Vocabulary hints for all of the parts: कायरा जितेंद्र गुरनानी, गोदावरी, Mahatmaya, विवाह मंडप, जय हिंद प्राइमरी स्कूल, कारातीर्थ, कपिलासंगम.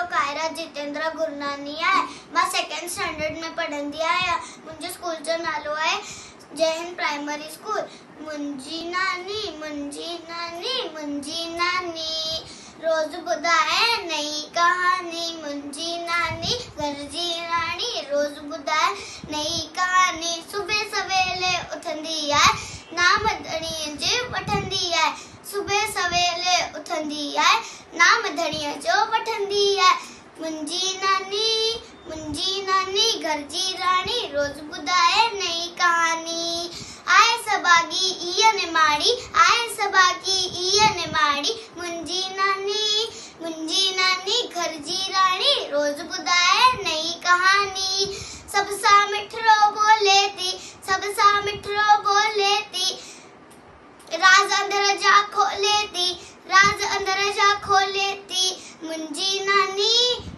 नालो कायरा जितेंद्र गुरनानी है। मां second standard में पढ़ंदी आहियां। मुझे स्कूल जो नालो है जय हिंद प्राइमरी स्कूल। मुंजी नानी रोज बुधाए नई कहानी। मुंजी नानी घर जी रानी रोज बुधाए नई कहानी। सुबह सवेले उठंदी आए ना मधणीअ जे वठंदी आए। सुबह सवेले उठंदी आए नाम धड़िया जो वठंदी आए। मुंजी नानी घर जी रानी रोज बुधाए नई कहानी। आए सबागी ईअ ने माड़ी आए सबागी ईअ ने माड़ी। मुंजी नानी घर जी रानी रोज बुधाए नई कहानी। सबसा मिठरो बोले थी राज अंदर जा खोले थी।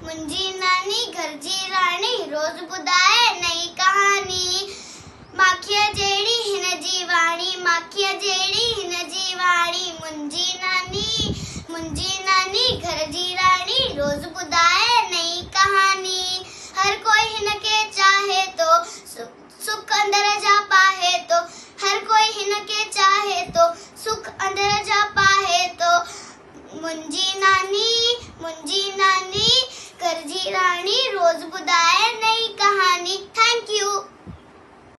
मुंजी नानी घर जी रानी रोज बुधाए नई कहानी। माखिया जेड़ी हिन जी वाणी। मुंजी नानी घर जी रानी रोज बुधाए नई कहानी। हर कोई हिन के चाहे तो सुख अंदर जा पाए। तो हर कोई हिन के चाहे तो सुख अंदर जा